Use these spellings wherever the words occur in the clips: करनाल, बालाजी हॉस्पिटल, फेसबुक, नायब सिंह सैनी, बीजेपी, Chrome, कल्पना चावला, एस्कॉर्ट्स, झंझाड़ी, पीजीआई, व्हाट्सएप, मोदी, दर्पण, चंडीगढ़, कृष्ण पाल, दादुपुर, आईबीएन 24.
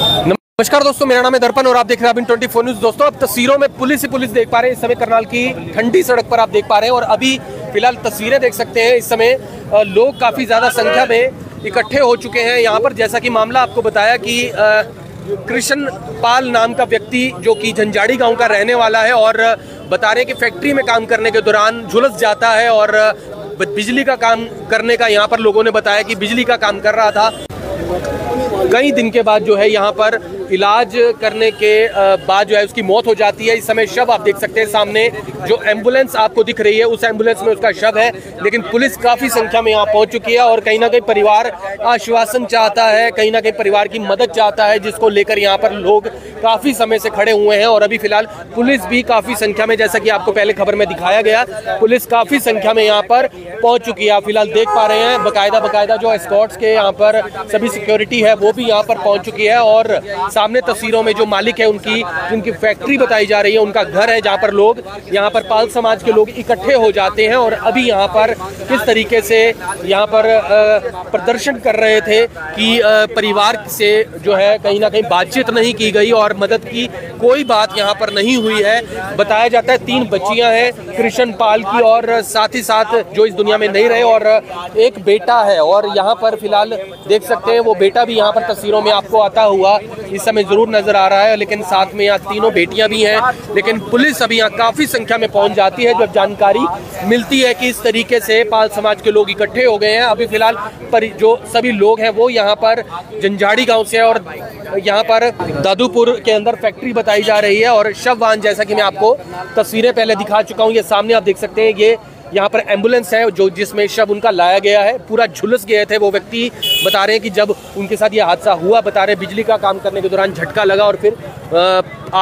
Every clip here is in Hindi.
नमस्कार दोस्तों, मेरा नाम है दर्पण और आप देख रहे हैं आईबीएन 24 न्यूज। दोस्तों, अब तस्वीरों में पुलिस ही पुलिस देख पा रहे हैं। इस समय करनाल की ठंडी सड़क पर आप देख पा रहे हैं और अभी फिलहाल तस्वीरें देख सकते हैं। इस समय लोग काफी ज्यादा संख्या में इकट्ठे हो चुके हैं यहाँ पर। जैसा कि मामला आपको बताया कि कृष्ण पाल नाम का व्यक्ति जो कि झंझाड़ी गांव का रहने वाला है और बता रहे हैं कि फैक्ट्री में काम करने के दौरान झुलस जाता है और बिजली का काम करने का, यहाँ पर लोगों ने बताया कि बिजली का काम कर रहा था। कई दिन के बाद जो है यहाँ पर इलाज करने के बाद जो है उसकी मौत हो जाती है। इस समय शव आप देख सकते हैं, सामने जो एम्बुलेंस आपको दिख रही है उस एम्बुलेंस में उसका शव है। लेकिन पुलिस काफ़ी संख्या में यहाँ पहुँच चुकी है और कहीं ना कहीं परिवार आश्वासन चाहता है, कहीं ना कहीं परिवार की मदद चाहता है, जिसको लेकर यहाँ पर लोग काफ़ी समय से खड़े हुए हैं। और अभी फिलहाल पुलिस भी काफ़ी संख्या में, जैसा कि आपको पहले खबर में दिखाया गया, पुलिस काफ़ी संख्या में यहाँ पर पहुँच चुकी है। आप फिलहाल देख पा रहे हैं बाकायदा जो एस्कॉर्ट्स के यहाँ पर सभी सिक्योरिटी है वो भी यहाँ पर पहुँच चुकी है। और सामने तस्वीरों में जो मालिक है उनकी फैक्ट्री बताई जा रही है, उनका घर है, जहाँ पर लोग, यहाँ पर पाल समाज के लोग इकट्ठे हो जाते हैं। और अभी यहाँ पर किस तरीके से यहाँ पर प्रदर्शन कर रहे थे कि परिवार से जो है कहीं ना कहीं बातचीत नहीं की गई और मदद की कोई बात यहाँ पर नहीं हुई है। बताया जाता है 3 बच्चियाँ हैं कृष्ण पाल की और साथ ही साथ जो इस दुनिया में नहीं रहे, और एक बेटा है। और यहाँ पर फिलहाल देख सकते हैं वो बेटा भी यहाँ पर तस्वीरों में आपको आता हुआ इस समय जरूर नजर आ रहा है। लेकिन साथ में यहाँ 3 बेटियां भी हैं। लेकिन पुलिस अभी यहाँ काफी संख्या में पहुंच जाती है जब जानकारी मिलती है कि इस तरीके से पाल समाज के लोग इकट्ठे हो गए हैं। अभी फिलहाल पर जो सभी लोग हैं वो यहाँ पर झंझाड़ी गांव से और यहाँ पर दादुपुर के अंदर फैक्ट्री बताई जा रही है। और शव वाहन, जैसा कि मैं आपको तस्वीरें पहले दिखा चुका हूँ, ये सामने आप देख सकते हैं, ये यहाँ पर एम्बुलेंस है जो जिसमें शव उनका लाया गया है। पूरा झुलस गए थे वो व्यक्ति, बता रहे हैं कि जब उनके साथ ये हादसा हुआ, बता रहे हैं बिजली का काम करने के दौरान झटका लगा और फिर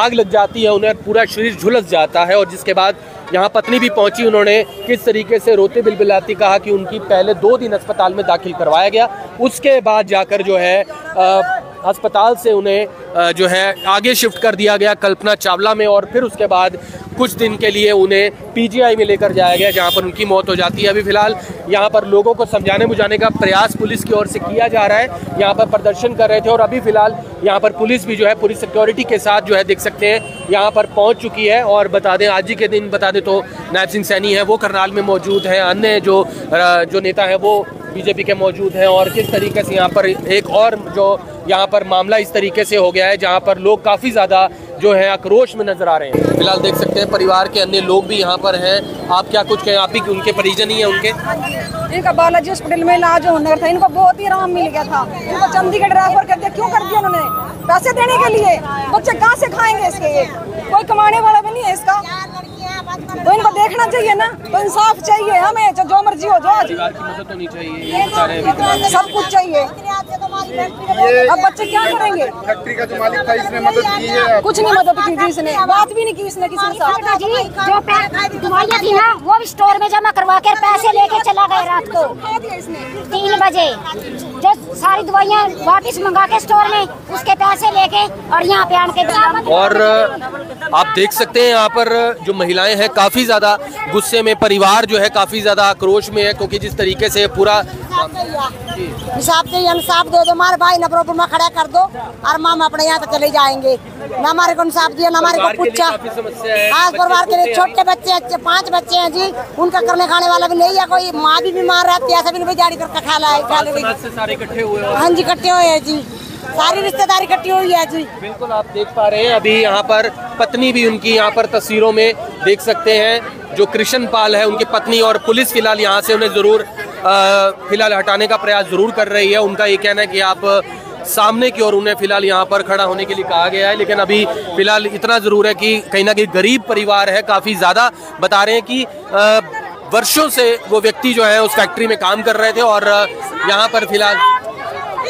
आग लग जाती है, उन्हें पूरा शरीर झुलस जाता है। और जिसके बाद यहाँ पत्नी भी पहुंची, उन्होंने किस तरीके से रोते बिलबिलाती कहा कि उनकी पहले 2 दिन अस्पताल में दाखिल करवाया गया, उसके बाद जाकर जो है अस्पताल से उन्हें जो है आगे शिफ्ट कर दिया गया कल्पना चावला में। और फिर उसके बाद कुछ दिन के लिए उन्हें पीजीआई में लेकर जाया गया जहां पर उनकी मौत हो जाती है। अभी फिलहाल यहां पर लोगों को समझाने बुझाने का प्रयास पुलिस की ओर से किया जा रहा है। यहां पर प्रदर्शन कर रहे थे और अभी फिलहाल यहां पर पुलिस भी जो है पूरी सिक्योरिटी के साथ जो है देख सकते हैं यहां पर पहुंच चुकी है। और बता दें, आज ही के दिन बता दें तो नायब सिंह सैनी है वो करनाल में मौजूद है, अन्य जो नेता है वो बीजेपी के मौजूद हैं। और किस तरीके से यहाँ पर एक और जो यहाँ पर मामला इस तरीके से हो गया है जहाँ पर लोग काफ़ी ज़्यादा जो है आक्रोश में नजर आ रहे हैं। फिलहाल देख सकते हैं परिवार के अन्य लोग भी यहाँ पर हैं। आप क्या कुछ कहें, आप ही उनके परिजन ही हैं उनके? इनका बालाजी हॉस्पिटल में इलाज होना था, इनको बहुत ही आराम मिल गया था। इनको चंडीगढ़ रेफर कर दिया, क्यों कर दिया उन्होंने? पैसे देने के लिए। बच्चे कहाँ से खाएंगे इसके? कोई कमाने वाला भी नहीं है इसका, तो इनको देखना चाहिए ना, तो इंसाफ चाहिए हमें, जो मर्जी हो जाए, परिवार की मदद होनी चाहिए, सब कुछ चाहिए। अब बच्चे क्या करेंगे? फैक्ट्री का जो मालिक था इसने मदद की है? कुछ नहीं मदद की थी इसने, बात भी नहीं की इसने किसी के साथ। जो दवाइयाँ थी ना वो स्टोर में जमा करवा के पैसे लेके चला गया रात को 3 बजे। जो सारी दवाइयाँ वापिस मंगा के स्टोर में, उसके पैसे लेके और यहाँ पे आन के। और आप देख सकते हैं यहाँ पर जो महिलाएं हैं काफ़ी ज़्यादा गुस्से में, परिवार जो है काफ़ी ज़्यादा आक्रोश में है क्योंकि जिस तरीके से पूरा इंसाफ चाहिए। इंसाफ दे दो, हमारे भाई नफरोपुर में खड़ा कर दो और माम अपने यहाँ से चले जाएंगे ना। हमारे को इंसाफ दिया ना, हमारे को पूछा। आज परिवार के लिए छोटे बच्चे हैं, 5 बच्चे हैं जी, उनका करने खाने वाला भी नहीं है, कोई माँ भी बीमार रहती है, सभी जारी करके खा लाए। हाँ जी, इकट्ठे हुए हैं जी, सारी रिश्तेदारी इकट्ठी हुई है जी। बिल्कुल आप देख पा रहे हैं अभी यहाँ पर पत्नी भी उनकी यहाँ पर तस्वीरों में देख सकते हैं, जो कृष्ण पाल है उनकी पत्नी। और पुलिस फिलहाल यहाँ से उन्हें ज़रूर फिलहाल हटाने का प्रयास ज़रूर कर रही है। उनका ये कहना है कि आप सामने की ओर, उन्हें फिलहाल यहाँ पर खड़ा होने के लिए कहा गया है। लेकिन अभी फिलहाल इतना ज़रूर है कि कहीं ना कहीं गरीब परिवार है, काफ़ी ज़्यादा बता रहे हैं कि वर्षों से वो व्यक्ति जो है उस फैक्ट्री में काम कर रहे थे। और यहाँ पर फिलहाल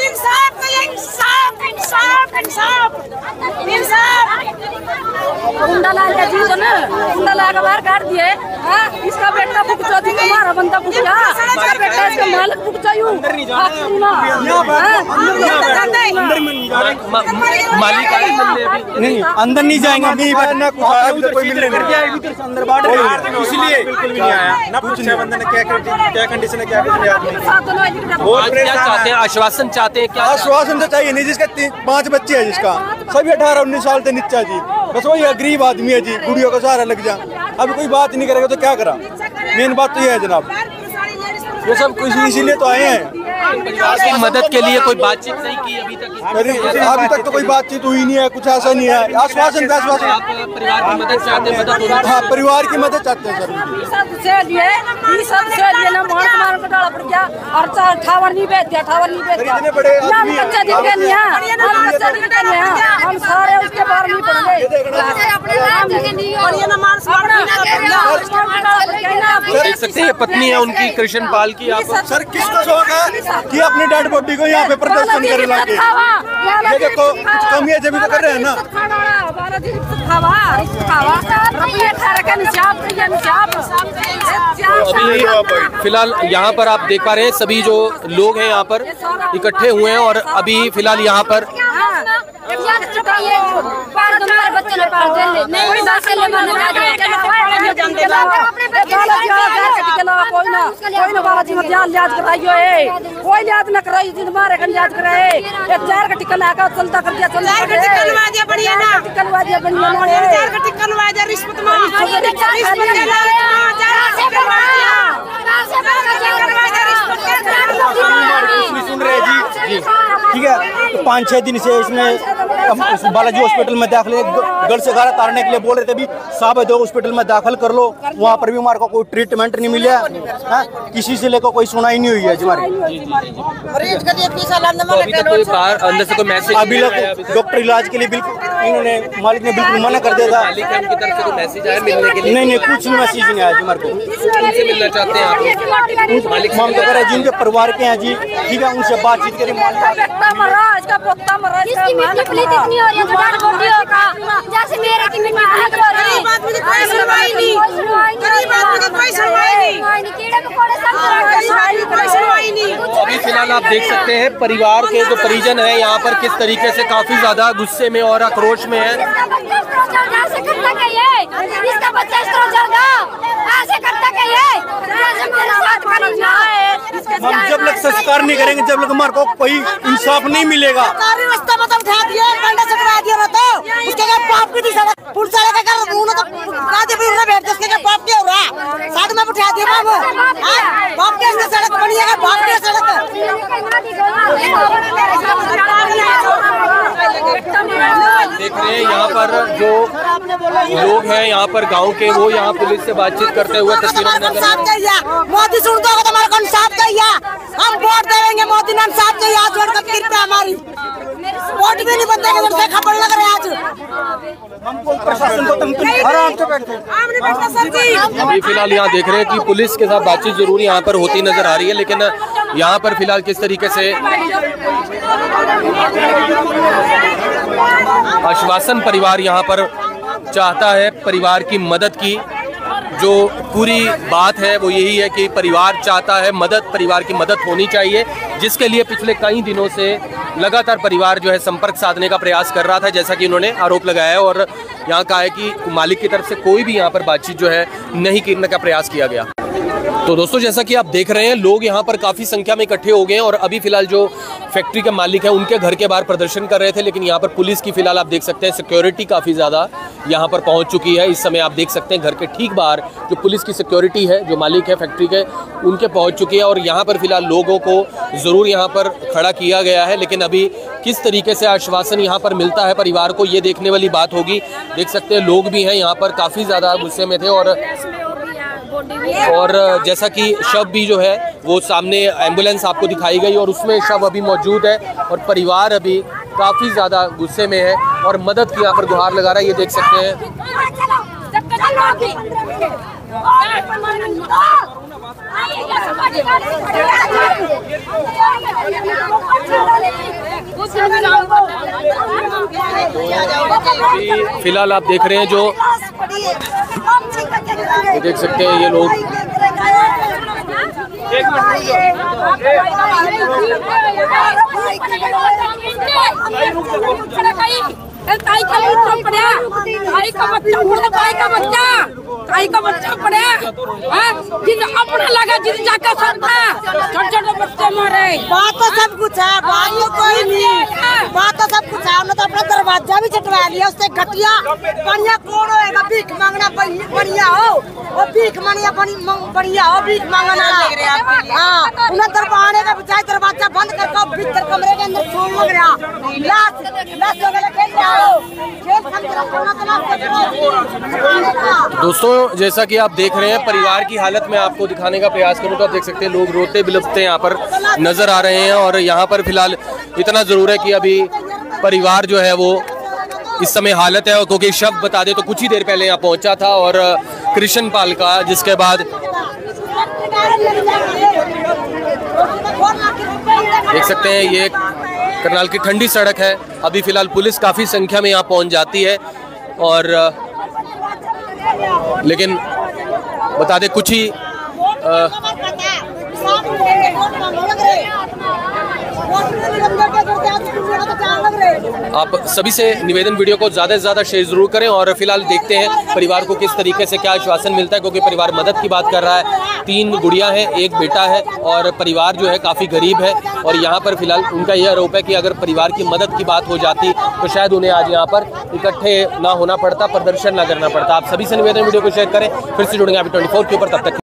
इंसाफ इंसाफ इंसाफ इंसाफ इंसाफ कुंडा लाल का जीजो ना कुंडा लाल का बाहर काट दिए। हाँ इसका बेटा बुक चौथी तुम्हारा बंदा बुक जा इसका बेटा इसका मालक बुक जायू ना मालिक आए नहीं अंदर नहीं जाएंगे नहीं बंदा कोई मिलने नहीं अंदर बाढ़ इसलिए बिल्कुल नहीं आया ना पूछने बंदे ने क्या कंडीशन है क्या चाहते हैं आश्वासन चाहते हैं क्या आश्वासन तो चाहिए नहीं जिसका 5 बच्चे है जिसका सभी 18-19 साल से नीचा जी बस वही गरीब आदमी है जी गुड़ियों का सहारा लग जा अब कोई बात नहीं करेगा तो क्या करा मेन बात तो ये है जनाब वो सब कुछ इसीलिए तो आए हैं परिवार की मदद के लिए कोई बातचीत नहीं की अभी तक तो कोई बातचीत हुई नहीं है कुछ ऐसा नहीं है आश्वासन आश्वासन परिवार की मदद चाहते हैं सर देख सकते हैं पत्नी है उनकी कृष्ण पाल की आप सर किसको शौक है कि अपनी डेड बॉडी को यहाँ पे प्रदर्शन करने लाके ये तो कमी है जब भी कर रहे हैं ना अभी फिलहाल यहाँ पर आप देख पा रहे हैं सभी जो लोग हैं यहाँ पर इकट्ठे हुए हैं और अभी फिलहाल यहाँ पर ठीक है तो 5-6 दिन से इसमें बालाजी हॉस्पिटल में दाखिल गढ़ से गारा तारने के लिए बोल रहे थे भी साहब दो हॉस्पिटल में दाखिल कर लो वहाँ पर भी हमारे को कोई ट्रीटमेंट नहीं मिला किसी से लेकर कोई सुनाई नहीं हुई है हमारी अभी डॉक्टर इलाज के लिए बिल्कुल इन्होंने मालिक ने बिल्कुल मना कर दिया था नहीं कुछ मैसेज नहीं आया जी हमारे को हम तो कह रहे हैं जिनके परिवार के हैं जी ठीक है उनसे बातचीत करें जैसे मेरे की अभी फिलहाल आप देख सकते हैं परिवार के जो परिजन है यहाँ पर किस तरीके से काफी ज्यादा गुस्से में और आक्रोश में है हम जब तक संस्कार नहीं करेंगे जब तक हमारे को कोई इंसाफ नहीं मिलेगा देख रहे हैं यहाँ पर जो लोग हैं यहाँ पर गांव के वो यहाँ पुलिस से बातचीत करते हुए मोदी सुन दो तुम्हारा इंसाफ चाहिए हम वोट देंगे मोदी नाम साफ चाहिए आज वोट की कृपा हमारी वोट भी नहीं बनते खबर लग रहा है आज हमको प्रशासन को अभी फिलहाल यहाँ देख रहे हैं कि पुलिस के साथ बातचीत जरूर यहाँ पर होती नजर आ रही है लेकिन यहाँ पर फिलहाल किस तरीके से आश्वासन परिवार यहाँ पर चाहता है परिवार की मदद की जो पूरी बात है वो यही है कि परिवार चाहता है मदद परिवार की मदद होनी चाहिए जिसके लिए पिछले कई दिनों से लगातार परिवार जो है संपर्क साधने का प्रयास कर रहा था जैसा कि इन्होंने आरोप लगाया है और यहाँ कहा है कि मालिक की तरफ से कोई भी यहाँ पर बातचीत जो है नहीं करने का प्रयास किया गया। तो दोस्तों जैसा कि आप देख रहे हैं लोग यहाँ पर काफ़ी संख्या में इकट्ठे हो गए हैं और अभी फिलहाल जो फैक्ट्री के मालिक हैं उनके घर के बाहर प्रदर्शन कर रहे थे लेकिन यहाँ पर पुलिस की फिलहाल आप देख सकते हैं सिक्योरिटी काफ़ी ज़्यादा यहाँ पर पहुँच चुकी है। इस समय आप देख सकते हैं घर के ठीक बाहर जो पुलिस की सिक्योरिटी है जो मालिक है फैक्ट्री के उनके पहुँच चुकी है और यहाँ पर फिलहाल लोगों को ज़रूर यहाँ पर खड़ा किया गया है लेकिन अभी किस तरीके से आश्वासन यहाँ पर मिलता है परिवार को ये देखने वाली बात होगी। देख सकते हैं लोग भी हैं यहाँ पर काफ़ी ज़्यादा गुस्से में थे और जैसा कि शव भी जो है वो सामने एम्बुलेंस आपको दिखाई गई और उसमें शव अभी मौजूद है और परिवार अभी काफ़ी ज़्यादा गुस्से में है और मदद की यहाँ पर गुहार लगा रहा है। ये देख सकते हैं तो फिलहाल आप देख रहे हैं जो ये देख सकते हैं ये लोग ताई का बच्चा पढ़ा अपना लगा जिस जाकर छोटे बच्चे मरे। बात तो सब कुछ है, बात तो कोई नहीं, बात तो सब कुछ है। तो अपना दरवाजा भी चटवा लिया उससे घटिया बढ़िया कौन होगा। भीख मांगना बढ़िया हो और भीख मांगना बढ़िया हो, भीख मांगना हाँ उन्हें दरवाने का बजाय दरवाजा बंद करके भीतर कमरे के अंदर छोड़ लग रहा खेल। दोस्तों जैसा कि आप देख रहे हैं परिवार की हालत में आपको दिखाने का प्रयास करूँगा। आप देख सकते हैं लोग रोते बिलखते यहाँ पर नजर आ रहे हैं और यहाँ पर फिलहाल इतना जरूर है कि अभी परिवार जो है वो इस समय हालत है, क्योंकि शव बता दे तो कुछ ही देर पहले यहाँ पहुँचा था और कृष्ण पाल का, जिसके बाद देख सकते हैं ये करनाल की ठंडी सड़क है। अभी फिलहाल पुलिस काफ़ी संख्या में यहाँ पहुँच जाती है और लेकिन बता दे कुछ ही आप सभी से निवेदन वीडियो को ज़्यादा से ज़्यादा शेयर जरूर करें और फिलहाल देखते हैं परिवार को किस तरीके से क्या आश्वासन मिलता है, क्योंकि परिवार मदद की बात कर रहा है। 3 गुड़ियाँ हैं, 1 बेटा है और परिवार जो है काफ़ी गरीब है और यहाँ पर फिलहाल उनका यह आरोप है कि अगर परिवार की मदद की बात हो जाती तो शायद उन्हें आज यहाँ पर इकट्ठे ना होना पड़ता, प्रदर्शन ना करना पड़ता। आप सभी से निवेदन वीडियो को शेयर करें, फिर से जुड़ेंगे आईबीएन 24 के ऊपर, तब तक